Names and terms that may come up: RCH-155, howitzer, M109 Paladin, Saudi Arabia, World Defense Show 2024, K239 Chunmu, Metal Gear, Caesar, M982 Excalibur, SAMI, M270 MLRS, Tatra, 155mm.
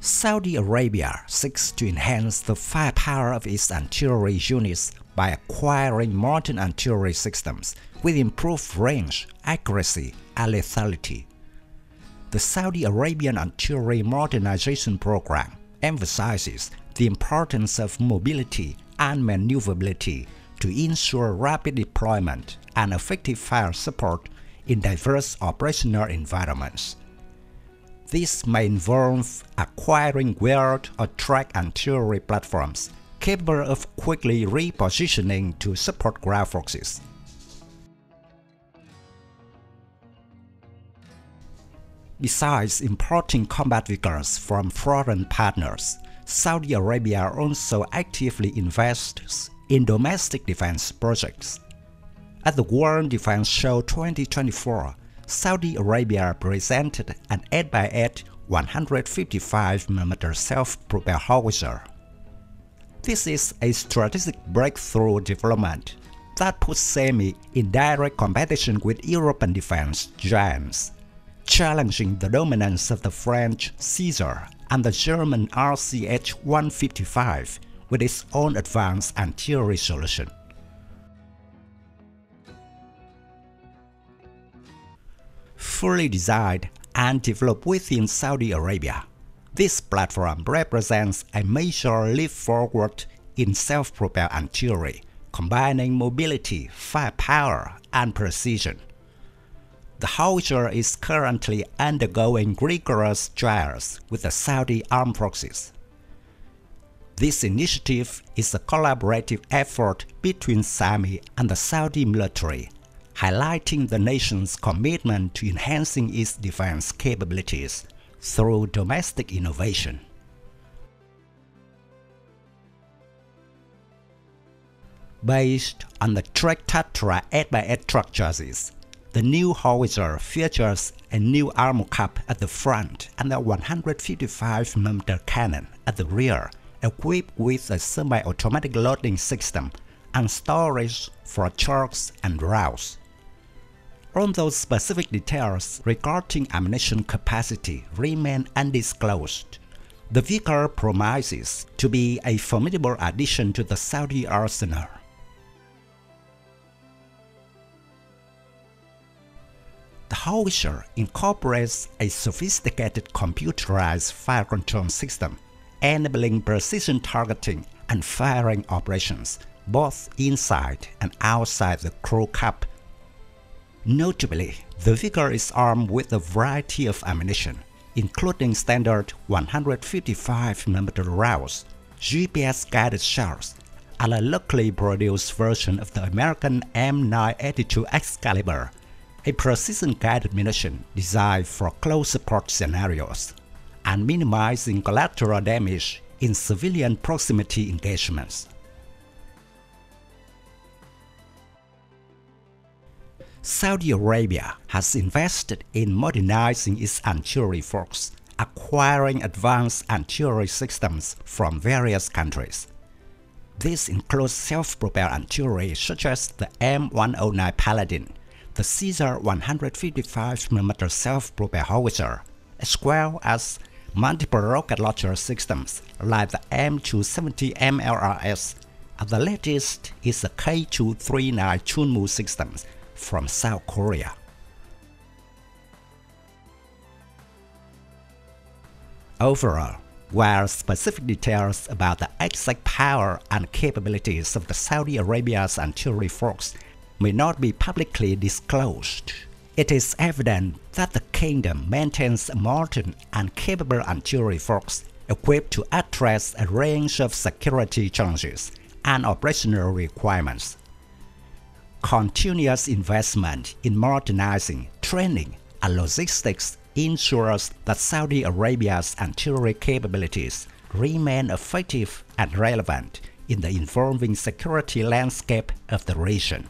Saudi Arabia seeks to enhance the firepower of its artillery units by acquiring modern artillery systems with improved range, accuracy, and lethality. The Saudi Arabian Artillery Modernization Program emphasizes the importance of mobility and maneuverability to ensure rapid deployment and effective fire support in diverse operational environments. This may involve acquiring wheeled or tracked artillery platforms capable of quickly repositioning to support ground forces. Besides importing combat vehicles from foreign partners, Saudi Arabia also actively invests in domestic defense projects. At the World Defense Show 2024, Saudi Arabia presented an 8x8 155mm self-propelled howitzer. This is a strategic breakthrough development that puts SAMI in direct competition with European defense giants, challenging the dominance of the French Caesar and the German RCH-155 with its own advanced artillery solution. Fully designed and developed within Saudi Arabia, this platform represents a major leap forward in self-propelled artillery, combining mobility, firepower, and precision. The howitzer is currently undergoing rigorous trials with the Saudi Armed Forces. This initiative is a collaborative effort between SAMI and the Saudi military, highlighting the nation's commitment to enhancing its defense capabilities through domestic innovation. Based on the tracked Tatra 8x8 truck chassis, the new howitzer features a new armor cap at the front and a 155mm cannon at the rear, equipped with a semi-automatic loading system and storage for charges and rounds. Although specific details regarding ammunition capacity remain undisclosed, the vehicle promises to be a formidable addition to the Saudi arsenal. The howitzer incorporates a sophisticated computerized fire control system, enabling precision targeting and firing operations both inside and outside the crew cap. Notably, the vehicle is armed with a variety of ammunition, including standard 155mm rounds, GPS-guided shells, and a locally produced version of the American M982 Excalibur, a precision-guided munition designed for close support scenarios and minimizing collateral damage in civilian proximity engagements. Saudi Arabia has invested in modernizing its artillery force, acquiring advanced artillery systems from various countries. This includes self-propelled artillery such as the M109 Paladin, the Caesar 155mm self-propelled howitzer, as well as multiple rocket launcher systems like the M270 MLRS, and the latest is the K239 Chunmu systems from South Korea. Overall, while specific details about the exact power and capabilities of the Saudi Arabia's artillery force may not be publicly disclosed, it is evident that the kingdom maintains a modern and capable artillery force equipped to address a range of security challenges and operational requirements. Continuous investment in modernizing, training, and logistics ensures that Saudi Arabia's artillery capabilities remain effective and relevant in the evolving security landscape of the region.